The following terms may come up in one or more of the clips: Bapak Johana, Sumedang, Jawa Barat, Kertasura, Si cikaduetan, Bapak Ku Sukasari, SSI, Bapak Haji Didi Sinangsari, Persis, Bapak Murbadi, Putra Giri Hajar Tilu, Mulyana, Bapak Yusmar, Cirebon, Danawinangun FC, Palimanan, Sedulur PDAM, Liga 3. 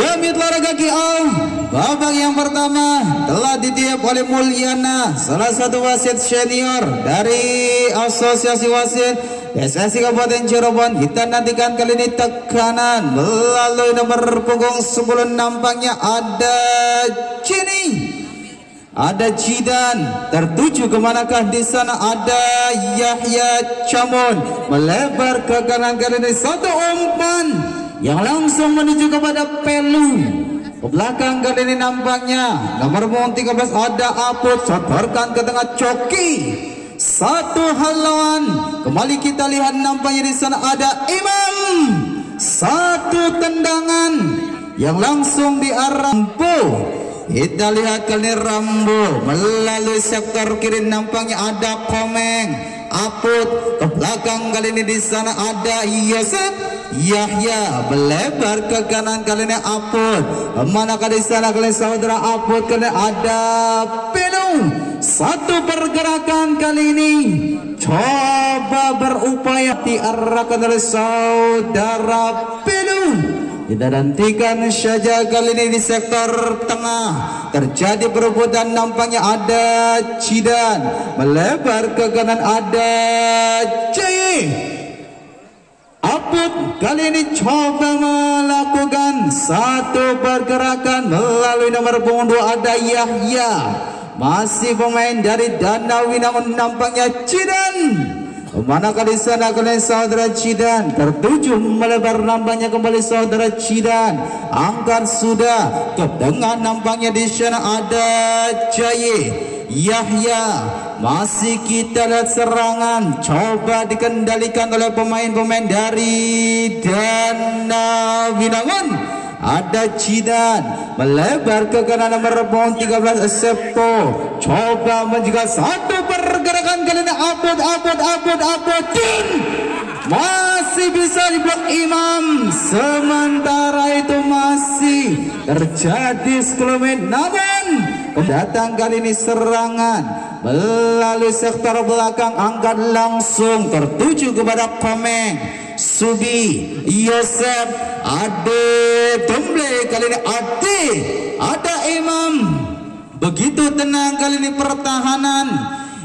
Game olahraga KO babak yang pertama telah ditiup oleh Mulyana, salah satu wasit senior dari Asosiasi Wasit SSI Kabupaten Cirebon. Kita nantikan kali ini tekanan melalui nomor punggung 10, nampaknya ada Cini, ada Jidan, tertuju kemanakah di sana, ada Yahya Camun melebar ke kanan kali ini, satu umpan yang langsung menuju kepada Pelu ke belakang kali ini, nampaknya nomor punggung 13 ada Aput, sebarkan ke tengah Coki, satu haluan. Kembali kita lihat nampaknya di sana ada Imam, satu tendangan yang langsung diarah Rambo. Kita lihat kali ini Rambo melalui sektor kiri, nampaknya ada Komeng, Aput ke belakang kali ini, di sana ada Yosef Yahya melebar ke kanan kali ini, Aput manakah di sana kali saudara Aput, kali ada Pelu, satu pergerakan kali ini coba berupaya diarahkan oleh saudara Pelu. Kita nantikan saja kali ini di sektor tengah terjadi perebutan, nampaknya ada Cidan melebar ke kanan, ada Jai. Aput kali ini coba melakukan satu pergerakan melalui nomor punggung 2 ada Yahya, masih pemain dari Danawinangun, nampaknya Cidan. Manakah di sana kalian saudara Cidan, tertuju melebar nampaknya kembali saudara Cidan, angkat sudah ke tengah, nampaknya di sana ada Jaye. Yahya masih kita lihat serangan coba dikendalikan oleh pemain-pemain dari Danawinangun, ada Cidan melebar ke kanan nomor punggung 13 Septo, coba menjaga satu pergerakan kali ini, Aput masih bisa diblok Imam, sementara itu masih terjadi sklumen, namun datang kali ini serangan melalui sektor belakang, angkat langsung tertuju kepada Komeng, Subi, Yosef, Ade Domble kali ini, Ade, ada Imam. Begitu tenang kali ini pertahanan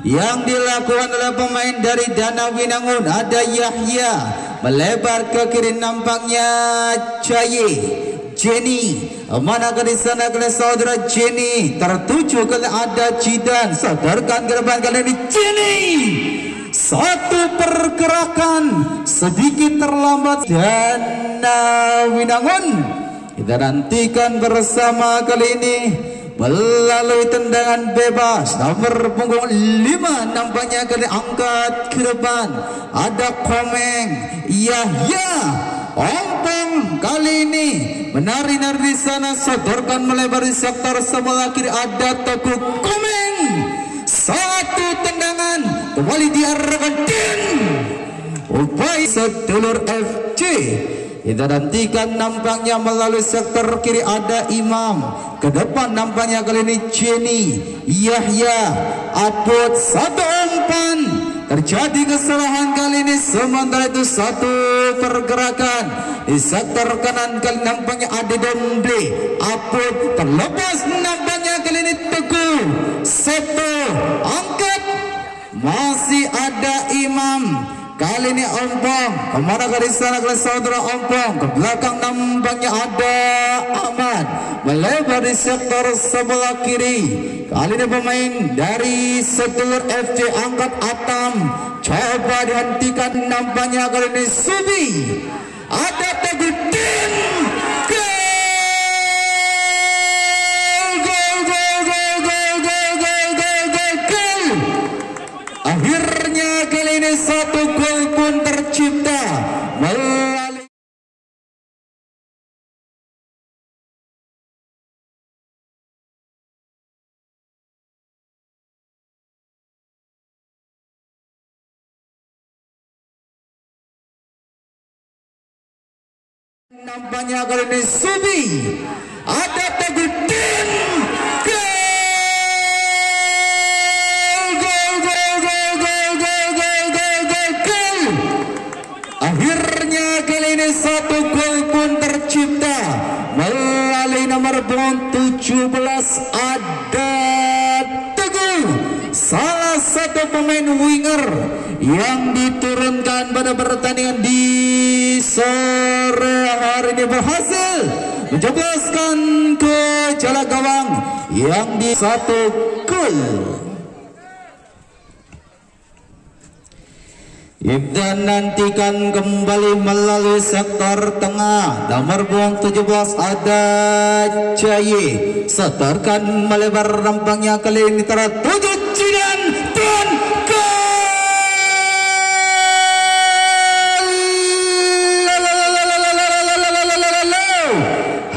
yang dilakukan oleh pemain dari Danawinangun, ada Yahya melebar ke kiri, nampaknya Jaye Jenny, manakah di sana kalian saudara Jenny, tertuju kalian ada Cidan, sadarkan gerbang kalian ini Jenny, satu pergerakan sedikit terlambat Danawinangun. Kita nantikan bersama kali ini melalui tendangan bebas nomor punggung 5, nampaknya kalian angkat ke depan, ada Komeng Yahya, ompong kali ini menari-nari di sana, sodorkan melebar di sektor sebelah kiri, ada Teguh Komeng, satu tendangan kembali diarahkan upaya Sedulur FC. Kita nantikan nampaknya melalui sektor kiri ada Imam, ke depan nampaknya kali ini Jenny, Yahya, Abud, satu umpan terjadi kesalahan kali ini, sementara itu satu pergerakan di sektor kanan kali nampaknya ada Domble, Aput terlepas nampaknya kali ini Teguh Seto, angkat masih ada Imam kali ini, ompong kemana kali sana kali saudara ompong ke belakang, nampaknya ada Ahmad melebar di sektor sebelah kiri kali ini, pemain dari Sedulur FC angkat Atam, coba dihentikan nampaknya kali ini Subi, ada Tegutin, gol akhirnya kali ini satu gol pun tercipta melalui nampaknya kali ini Subi, ada Tegutin, gol akhirnya kali ini satu gol pun tercipta Cirebon 17 ada Teguh, salah satu pemain winger yang diturunkan pada pertandingan di sore hari ini, berhasil menjebloskan ke jala gawang yang di satu gol. Ibdan nantikan kembali melalui sektor tengah. Nomor buang 17 ada Jayi. Setorkan melebar rampangnya kali ini tertuju Jidan dan gol.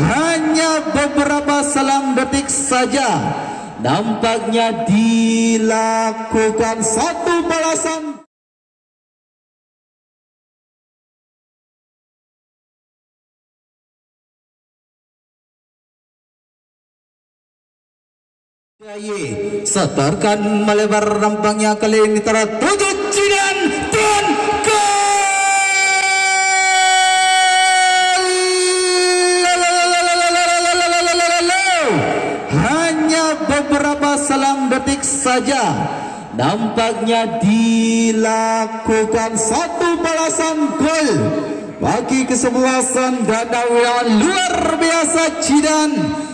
Hanya beberapa selang detik saja nampaknya dilakukan satu balasan. Setorkan melebar rampangnya kali ini tertuju Jidan dan gol. Hanya beberapa selang detik saja nampaknya dilakukan satu balasan gol bagi kesebelasan Danawinangun luar biasa Jidan,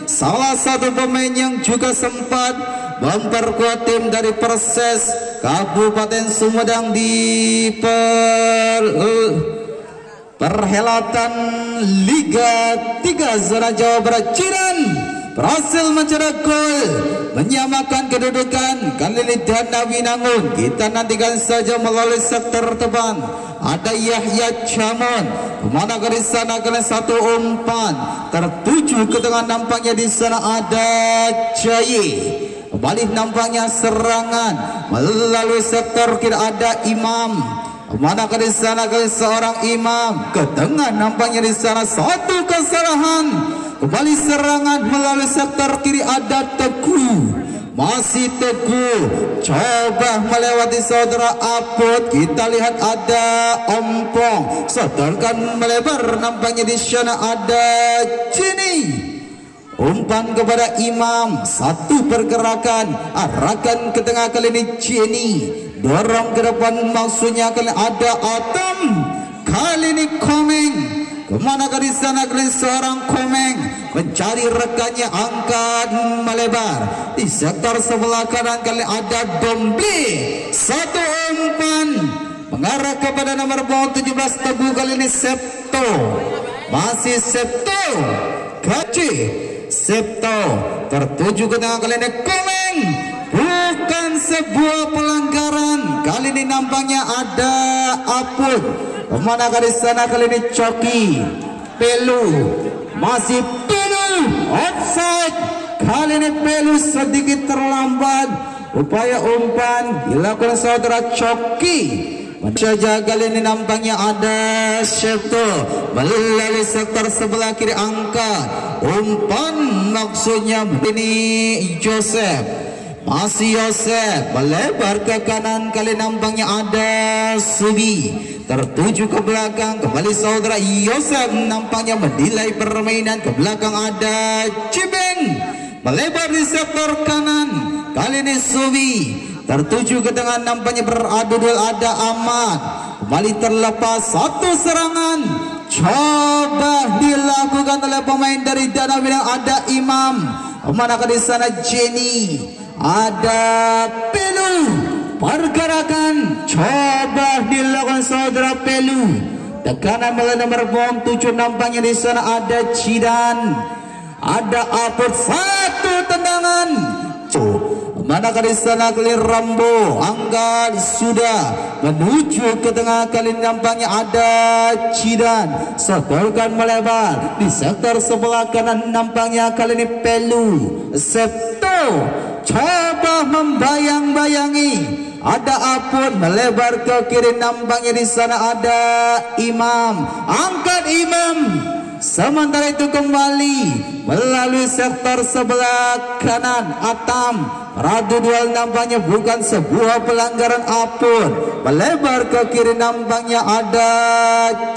salah satu pemain yang juga sempat memperkuat tim dari Persis Kabupaten Sumedang di perhelatan Liga 3 zona Jawa Barat. Jidan berhasil mencetak gol menyamakan kedudukan kali ini Danawinangun. Kita nantikan saja melalui sektor depan ada Yahya Jamon, kemana ke sana kena satu umpan tertuju ke tengah, nampaknya di sana ada Jayi. Balik nampaknya serangan melalui sektor kiri ada Imam, kemana ke sana kena seorang Imam ke tengah, nampaknya di sana satu kesalahan. Kembali serangan melalui sektor kiri ada Teguh, masih Teguh coba melewati saudara Aput. Kita lihat ada Ompong, setorkan melebar nampaknya di sana ada Cini. Umpan kepada Imam, satu pergerakan arahkan ke tengah kali ini Cini, dorong ke depan maksudnya kali ada Atom, kali ini Komeng. Kemana ke sana kali seorang Komeng mencari rekannya, angkat melebar di sektor sebelah kanan kali ada Dombi, satu umpan mengarah kepada nomor bawah 17 Teguh, kali ini Septo, masih Septo Gaci, Septo tertuju ke tengah kali ini Komeng, bukan sebuah pelanggaran kali ini nampaknya ada Aput. Kemana ke sana kali ini Coki Pelu, masih Pelu offside, kali ini Pelu sedikit terlambat upaya umpan dilakukan saudara Coki. Menjaga kali ini nampaknya ada Septo melalui sektor sebelah kiri, angkat umpan maksudnya ini Joseph, masih Yosef melebar ke kanan kali nampaknya ada Subi, tertuju ke belakang kembali saudara Yosef, nampaknya menilai permainan ke belakang ada Cibeng melebar di sektor kanan kali ini Subi, tertuju ke tengah nampaknya beradu duel ada Ahmad, kembali terlepas satu serangan coba dilakukan oleh pemain dari Danawinangun ada Imam, kemana ke sana Jenny ada Pelu, pergerakan coba dilakukan saudara Pelu, tekanan melalui nomor bawah 7 nampaknya di sana ada Jidan, ada Apur, satu tendangan mana ke sana kali Rambo, angkat sudah menuju ke tengah kali nampaknya ada Jidan, setorkan melebar di sektor sebelah kanan nampaknya kali ini Pelu, Septo coba membayang-bayangi ada Apun melebar ke kiri, nampaknya di sana ada Imam, angkat Imam. Sementara itu kembali melalui sektor sebelah kanan Atam, radu duel nampaknya bukan sebuah pelanggaran, Apun melebar ke kiri nampaknya ada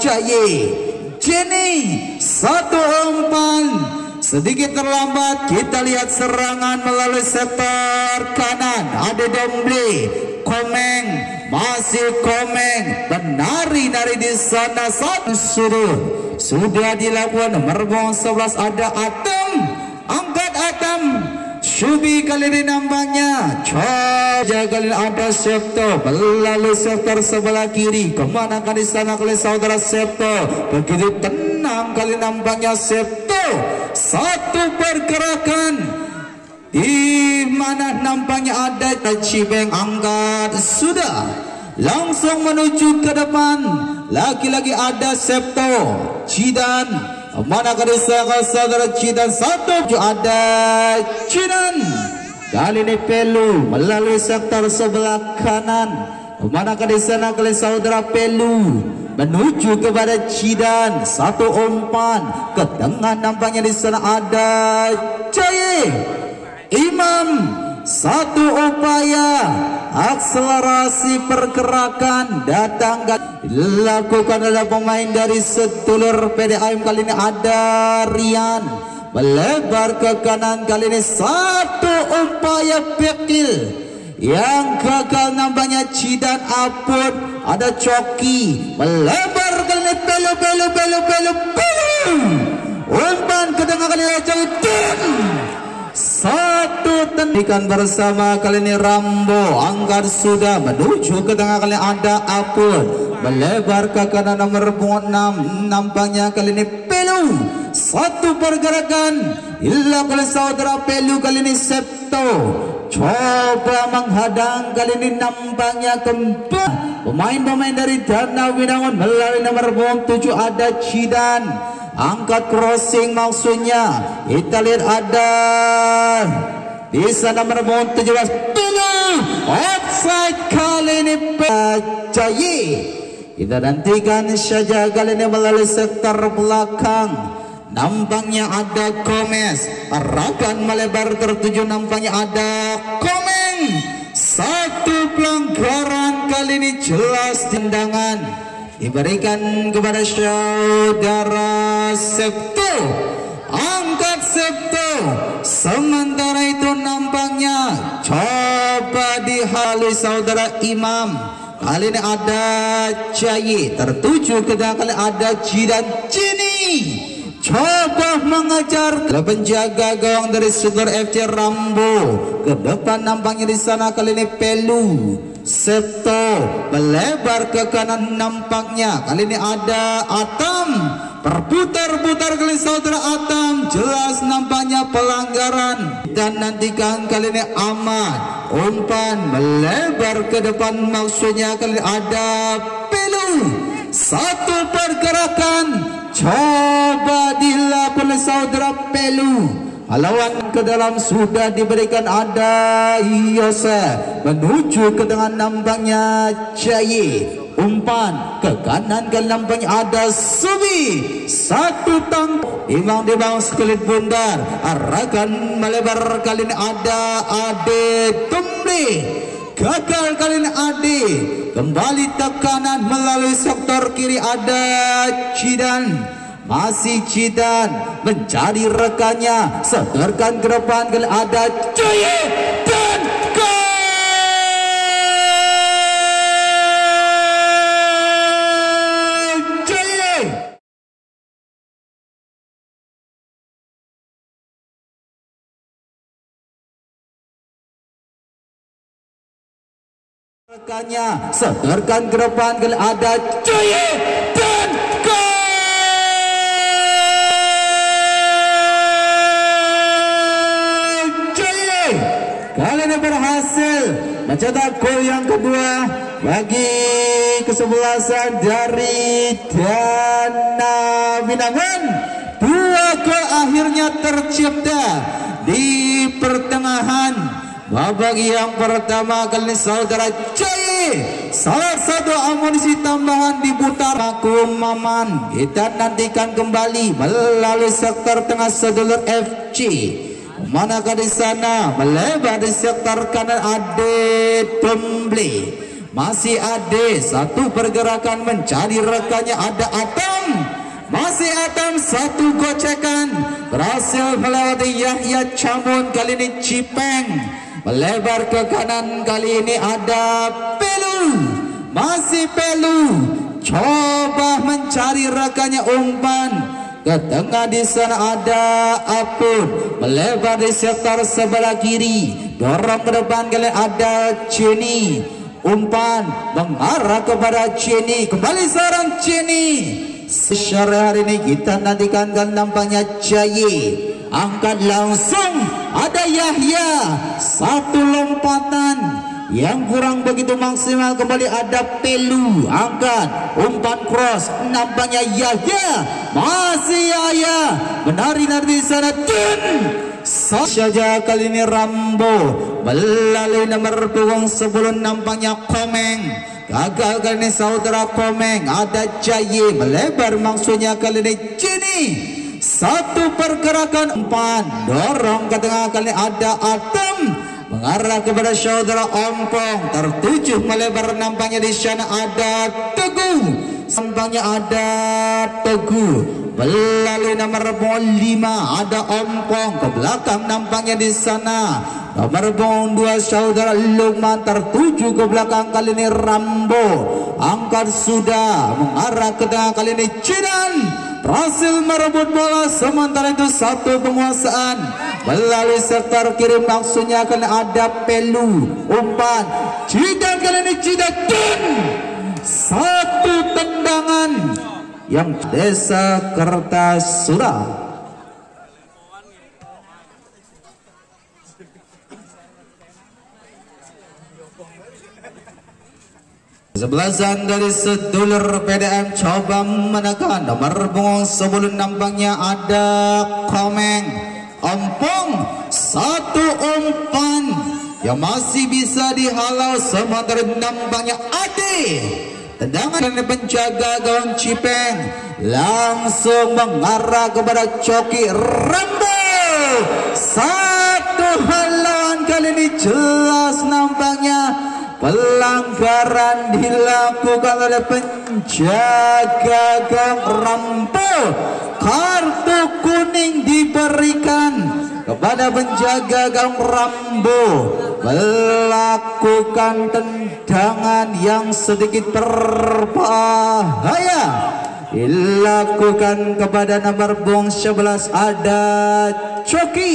Jaye Jenny, satu umpan Sedikit terlambat, kita lihat serangan melalui sektor kanan. Ada Dombli, Komeng, masih Komeng, menari-nari di sana. Satu suruh sudah dilakukan. Merbong 11 ada Atem, angkat Atem, Syubi kali ini nampaknya. Coba kali ada Septo, melalui sektor sebelah kiri. Kemana kali sana kali saudara Septo, begitu tenang kali nampaknya Septo. Satu pergerakan di mana nampaknya ada Cibeng angkat sudah langsung menuju ke depan. Lagi-lagi ada Septo Cidan, mana kedua saudara Cidan satu ada Cidan. Kali ini Pelu melalui sektor sebelah kanan. Mana kedua saudara Pelu menuju kepada Cidan, satu umpan ke tengah nampaknya di sana ada Jai Imam, satu upaya akselerasi pergerakan datang dilakukan oleh pemain dari Sedulur PDAM. Kali ini ada Rian melebar ke kanan, kali ini satu upaya pekil yang gagal nampaknya Cidan. Apun ada Coki melebar kali Pelu umpan ke tengah kali Cidan, satu tendikan bersama. Kali ini Rambo angkat sudah menuju ke tengah, kali ada Apun melebar ke kanan nomor 6 nampaknya. Kali ini Pelu, satu pergerakan hilang oleh saudara Pelu. Kali ini Septo coba menghadang, kali ini nampaknya kembali pemain-pemain dari Danawinangun melalui nomor 7 ada Cidan, angkat crossing maksudnya. Kita lihat ada bisa nomor 17 Pelu, offside kali ini Jayi. Kita nantikan saja kali ini melalui sektor belakang. Nampaknya ada Gomez, arahkan melebar tertuju nampaknya ada Komeng. Satu pelanggaran kali ini jelas tendangan diberikan kepada saudara Septo, angkat Septo. Sementara itu nampaknya coba dihalui saudara Imam. Kali ini ada Jayi tertuju ke dalam, kali ada Jidan Cini coba mengejar. Penjaga gawang dari Sedulur FC Rambo ke depan nampaknya di sana. Kali ini Pelu, Septo melebar ke kanan nampaknya. Kali ini ada Atam berputar-putar, kali saudara Atam jelas nampaknya pelanggaran. Dan nantikan kali ini Ahmad umpan melebar ke depan maksudnya. Kali ini ada Pelu, satu pergerakan coba dilakukan oleh saudara Pelu. Lawan ke dalam sudah diberikan ada Yose menuju ke tengah nampaknya Jayi, umpan ke kanan ke nampaknya ada Subi, satu tang Imam di bawah sekelit bundar, arahkan melebar. Kali ini ada Ade Tumri, gagal kali ini Ade. Kembali tekanan melalui sektor kiri ada Cidan, masih Cidan mencari rekannya, seterkan ke depan kali ada Cuyi dan gol Cuyi. Rekannya seterkan ke depan kali ada Cuyi dan gol Cuyi. Kali ini berhasil mencetak gol yang kedua bagi kesebelasan dari Danawinangun. Dua gol akhirnya tercipta di pertengahan babak yang pertama. Kali saudara Jai, salah satu amunisi tambahan diputar Kumaman. Kita nantikan kembali melalui sektor tengah Sedulur FC. Manakah di sana melebar di sektor kanan Ade Tumble, masih Ade, satu pergerakan mencari rekannya ada Atam Masih Atam satu gocekan, berhasil melewati Yahya Camun, kali ini Cipeng melebar ke kanan, kali ini ada Pelu, masih Pelu coba mencari rekannya umpan ke tengah, di sana ada Apun melebar di sektor sebelah kiri, dorong ke depan, kali ada Cini, umpan mengarah kepada Cini, kembali seorang Cini. Sore hari ini kita nantikan kan nampaknya Jaye angkat langsung, ada Yahya, satu lompatan yang kurang begitu maksimal, kembali ada Pelu angkat umpan cross, nampaknya Yahya, masih Yahya menari-nari di sana, tun saja kali ini Rambo melalui nomor punggung sebelum, nampaknya Komeng gagal kali ini saudara Komeng, ada Jaye melebar, maksudnya kali ini Cini, satu pergerakan umpan dorong ke tengah, kali ini ada Atom mengarah kepada saudara Ompong, tertuju melebar, nampaknya di sana ada Teguh, nampaknya ada Teguh melalui nomor 5 ada Ompong ke belakang, nampaknya di sana nomor punggung 2 saudara Lukman, tertuju ke belakang, kali ini Rambo angkat sudah mengarah ke tengah, kali ini Cinan berhasil merebut bola, sementara itu satu penguasaan melalui sektor kiri, maksudnya akan ada Pelu umpan Cinan, kali ini Cinan Tun, satu tendangan yang Desa Kertasura. Sebelasan dari Sedulur PDAM coba menekan nomor punggung sebelum, nampaknya ada Komeng, Ompong, satu umpan yang masih bisa dihalau, sementara nampaknya Ade, tendangan dari penjaga gawang Cipeng langsung mengarah kepada Coki Rambo, satu halangan kali ini jelas, nampaknya pelanggaran dilakukan oleh penjaga gawang Rambo, kartu kuning diberikan kepada penjaga gawang Rambo, melakukan tendangan yang sedikit berbahaya dilakukan kepada nomor punggung 11 ada Coki,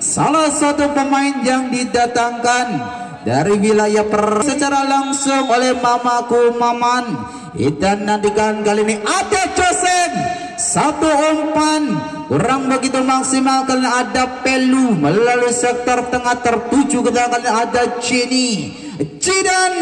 salah satu pemain yang didatangkan dari wilayah Persis secara langsung oleh Mamaku Maman. Kita nantikan kali ini ada Josen, satu umpan kurang begitu maksimal, karena ada Pelu melalui sektor tengah, tertuju ke tengah, karena ada Cini, Cidan,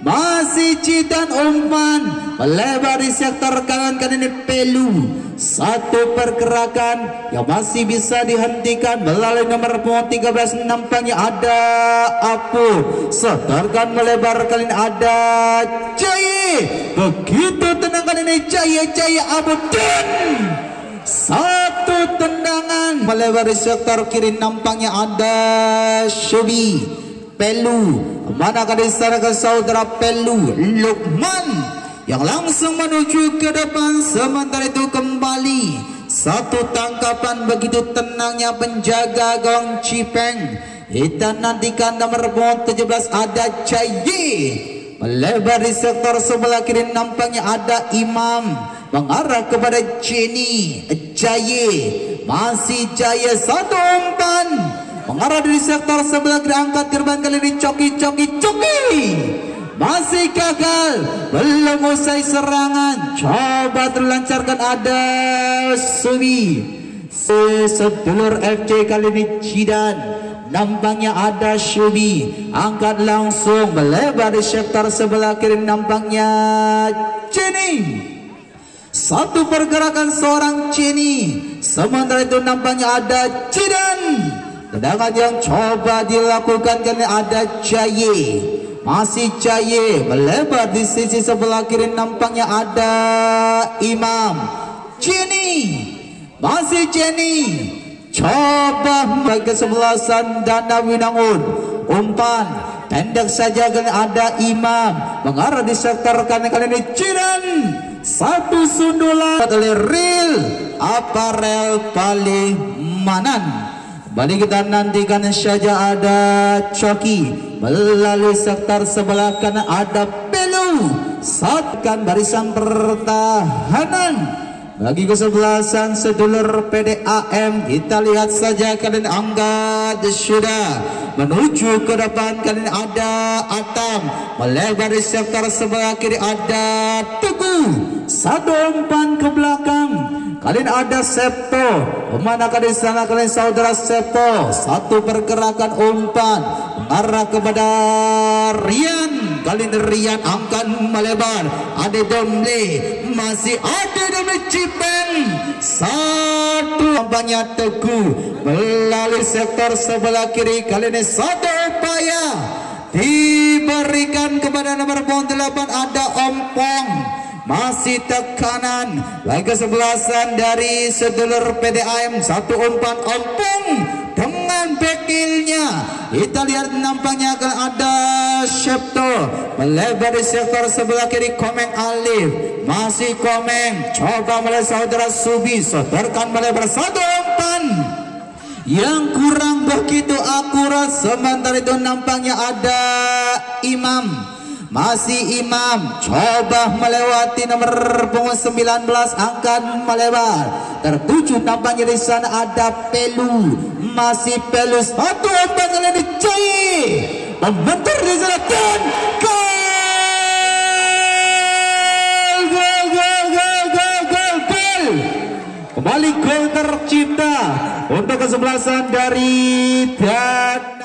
masih Cidan umpan melebar di sektor kanan, karena ini Pelu, satu pergerakan yang masih bisa dihentikan melalui nomor 13, nampaknya ada Apu, setorkan melebar, kali ini ada Jaye, begitu tendangan ini Jaye Abu, satu tendangan melebar di sektor kiri, nampaknya ada Shubi, Pelu manakah di sana ke saudara Pelu, Lukman yang langsung menuju ke depan, sementara itu kembali satu tangkapan begitu tenangnya penjaga gawang Cipeng. Kita nantikan nomor 17 ada Jaye melebar di sektor sebelah kiri, nampaknya ada Imam mengarah kepada Cini, Jaye, masih Jaye, satu umpan mengarah di sektor sebelah kiri, angkat gerbang, kali ini Coki, masih gagal, belum usai serangan, coba terlancarkan ada Subi, Sedulur FC, kali ini Cidan, nampaknya ada Subi angkat langsung melebar di sektor sebelah kiri, nampaknya Cini, satu pergerakan seorang Cini, sementara itu nampaknya ada Cidan, tendangan yang coba dilakukan karena ada Jaye, masih Jaye melebar di sisi sebelah kiri, nampaknya ada Imam, Cini, masih Cini, coba bagi kesebelasan Danawinangun, umpan pendek saja, ada Imam mengarah di sektor kanan, kali ini Cinan, Satu sundulan oleh Real Aparel Palimanan. Mari kita nantikan saja, ada Coki melalui sektor sebelah kanan, ada Pelu satkan barisan pertahanan. Bagi kesebelasan Sedulur PDAM, kita lihat saja kalian Angga sudah menuju ke depan, kalian ada Atam melebar di sektor sebelah kiri, ada Tugu satu umpan ke belakang, kalian ada Septo memanakah di sana, kalian saudara Septo satu pergerakan umpan mengarah kepada Rian, kalian Rian akan melebar, ada Domli masih ada Domli Cipen satu umpannya Teguh melalui sektor sebelah kiri, kali ini satu upaya diberikan kepada nomor punggung 8 ada Ompong masih tekanan lagi kesebelasan dari Sedulur PDAM, satu umpan Ompong dengan bekilnya, kita lihat nampaknya akan ada Septo melebar di sektor sebelah kiri, Komeng Alif masih Komeng coba mulai saudara Subi setorkan melebar satu umpan yang kurang begitu akurat. Sementara itu nampaknya ada Imam, masih Imam coba melewati nomor punggung 19 akan melebar tertuju nampaknya di sana, ada Pelu masih Pelu satu umpan yang dicari membentur di sana dan kembali gol tercipta untuk kesebelasan dari Danawinangun.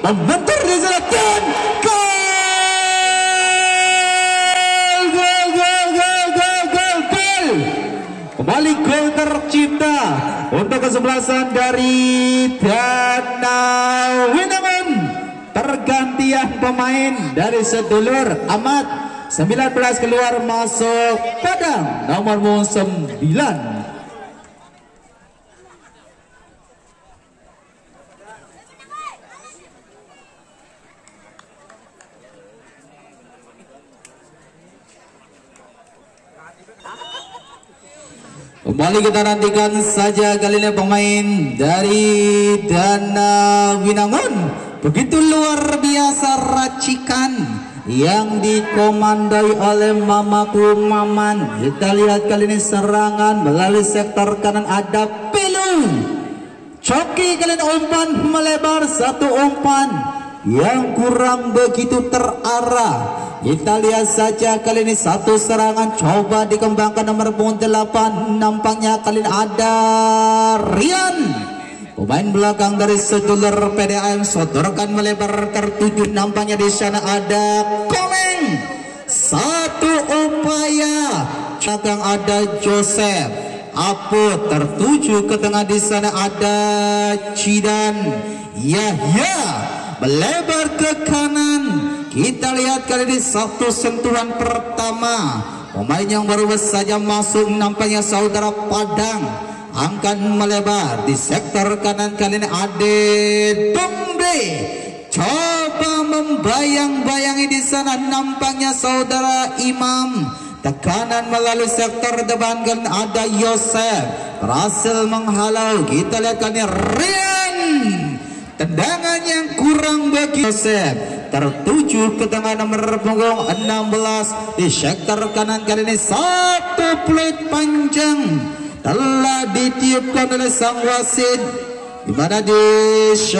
Membentur di sana dan gol. Kembali gol tercipta untuk kesebelasan dari Danawinangun. Pergantian pemain dari Sedulur Ahmad 19 keluar masuk Padang nomor 9. Kembali kita nantikan saja kali ini pemain dari Danawinangun. Begitu luar biasa racikan yang dikomandoi oleh Mamaku Maman. Kita lihat kali ini serangan melalui sektor kanan, ada Pelu Coki, kalian umpan melebar satu umpan yang kurang begitu terarah. Kita lihat saja kali ini satu serangan coba dikembangkan nomor punggung 8, nampaknya kalian ada Rian pemain belakang dari Sedulur PDAM sodorkan melebar tertuju nampaknya di sana, ada Komeng satu upaya belakang, ada Joseph Apo tertuju ke tengah, di sana ada Cidan Yahya melebar ke kanan. Kita lihat kali ini satu sentuhan pertama pemain yang baru saja masuk nampaknya saudara Padang akan melebar di sektor kanan, kali ini Ade Dombe coba membayang-bayangi di sana, nampaknya saudara Imam tekanan melalui sektor depan, kan ada Yosef berhasil menghalau. Kita lihat kali ini Rian tendangan yang kurang bagi Yosef tertuju ke tengah nomor punggung 16 di sektor kanan, kali ini satu peluit panjang telah ditiupkan oleh sang wasit di mana di